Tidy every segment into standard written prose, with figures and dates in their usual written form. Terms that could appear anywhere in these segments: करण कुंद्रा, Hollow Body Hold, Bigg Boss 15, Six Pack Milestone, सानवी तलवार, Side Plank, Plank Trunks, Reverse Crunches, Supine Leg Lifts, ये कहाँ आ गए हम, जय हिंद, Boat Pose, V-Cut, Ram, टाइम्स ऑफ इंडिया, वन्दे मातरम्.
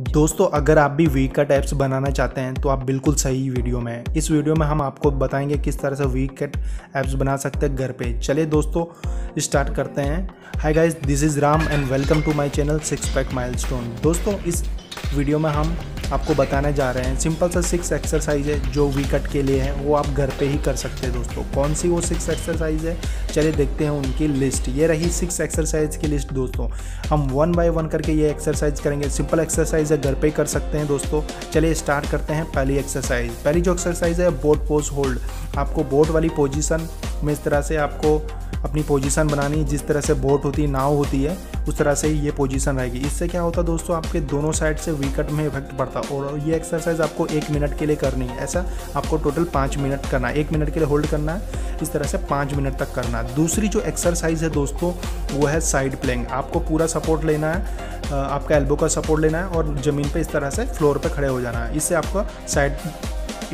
दोस्तों अगर आप भी V-Cut ऐप्स बनाना चाहते हैं तो आप बिल्कुल सही वीडियो में हैं। इस वीडियो में हम आपको बताएंगे किस तरह से V-Cut ऐप्स बना सकते हैं घर पे। चलिए दोस्तों स्टार्ट करते हैं। Hi guys, this is Ram and welcome to my channel six pack milestone. दोस्तों इस वीडियो में हम आपको बताने जा रहे हैं सिंपल सा 6 एक्सरसाइज है जो V-Cut के लिए है, वो आप घर पे ही कर सकते हैं। दोस्तों कौन सी वो 6 एक्सरसाइज है, चलिए देखते हैं उनकी लिस्ट। ये रही 6 एक्सरसाइज की लिस्ट। दोस्तों हम 1 बाय 1 करके ये एक्सरसाइज करेंगे। सिंपल एक्सरसाइज है, घर पे कर सकते हैं। दोस्तों चलिए स्टार्ट करते हैं। पहली जो एक्सरसाइज है बोट पोज होल्ड। आपको बोट वाली पोजिशन में इस तरह से आपको अपनी पोजीशन बनानी है। जिस तरह से बोट होती है, नाव होती है, उस तरह से ये पोजीशन रहेगी। इससे क्या होता है दोस्तों, आपके दोनों साइड से V-Cut में इफेक्ट पड़ता। और ये एक्सरसाइज आपको 1 मिनट के लिए करनी है। ऐसा आपको टोटल 5 मिनट करना है। 1 मिनट के लिए होल्ड करना है, इस तरह से 5 मिनट तक करना है। दूसरी जो एक्सरसाइज है दोस्तों वो है साइड प्लैंक। आपको पूरा सपोर्ट लेना है, आपका एल्बो का सपोर्ट लेना है और ज़मीन पर इस तरह से फ्लोर पर खड़े हो जाना है। इससे आपका साइड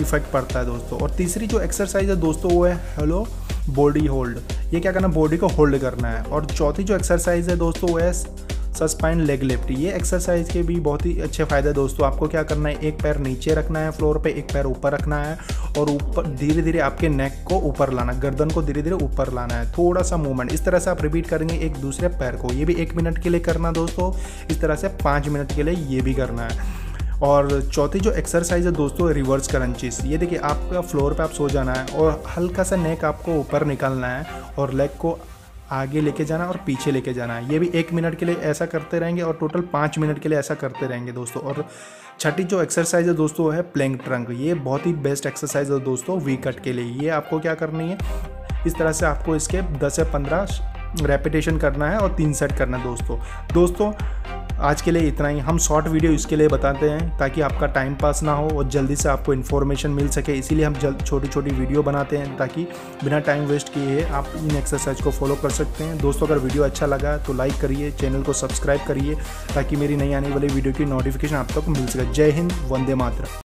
इफेक्ट पड़ता है दोस्तों। और तीसरी जो एक्सरसाइज है दोस्तों वो है हेलो बॉडी होल्ड। ये क्या करना है, बॉडी को होल्ड करना है। और चौथी जो एक्सरसाइज है दोस्तों वो है सस्पेंड लेग लिफ्ट। ये एक्सरसाइज के भी बहुत ही अच्छे फ़ायदे हैं दोस्तों। आपको क्या करना है, एक पैर नीचे रखना है फ्लोर पे, एक पैर ऊपर रखना है और ऊपर धीरे धीरे आपके नेक को ऊपर लाना, गर्दन को धीरे धीरे ऊपर लाना है। थोड़ा सा मूवमेंट इस तरह से आप रिपीट करेंगे एक दूसरे पैर को। ये भी 1 मिनट के लिए करना दोस्तों। इस तरह से 5 मिनट के लिए ये भी करना है। और चौथी जो एक्सरसाइज है दोस्तों रिवर्स क्रंचेस। ये देखिए आपका फ्लोर पे आप सो जाना है और हल्का सा नेक आपको ऊपर निकालना है और लेग को आगे लेके जाना और पीछे लेके जाना है। ये भी 1 मिनट के लिए ऐसा करते रहेंगे और टोटल 5 मिनट के लिए ऐसा करते रहेंगे दोस्तों। और छठी जो एक्सरसाइज है दोस्तों वो है प्लैंक ट्रंक। ये बहुत ही बेस्ट एक्सरसाइज है दोस्तों V-Cut के लिए। ये आपको क्या करनी है, इस तरह से आपको इसके 10 से 15 रेपिटेशन करना है और 3 सेट करना है दोस्तों। आज के लिए इतना ही। हम शॉर्ट वीडियो इसके लिए बताते हैं ताकि आपका टाइम पास ना हो और जल्दी से आपको इन्फॉर्मेशन मिल सके। इसीलिए हम छोटी छोटी वीडियो बनाते हैं ताकि बिना टाइम वेस्ट किए आप इन एक्सरसाइज को फॉलो कर सकते हैं। दोस्तों अगर वीडियो अच्छा लगा तो लाइक करिए, चैनल को सब्सक्राइब करिए ताकि मेरी नई आने वाली वीडियो की नोटिफिकेशन आप तक मिल सके। जय हिंद, वंदे मातरम।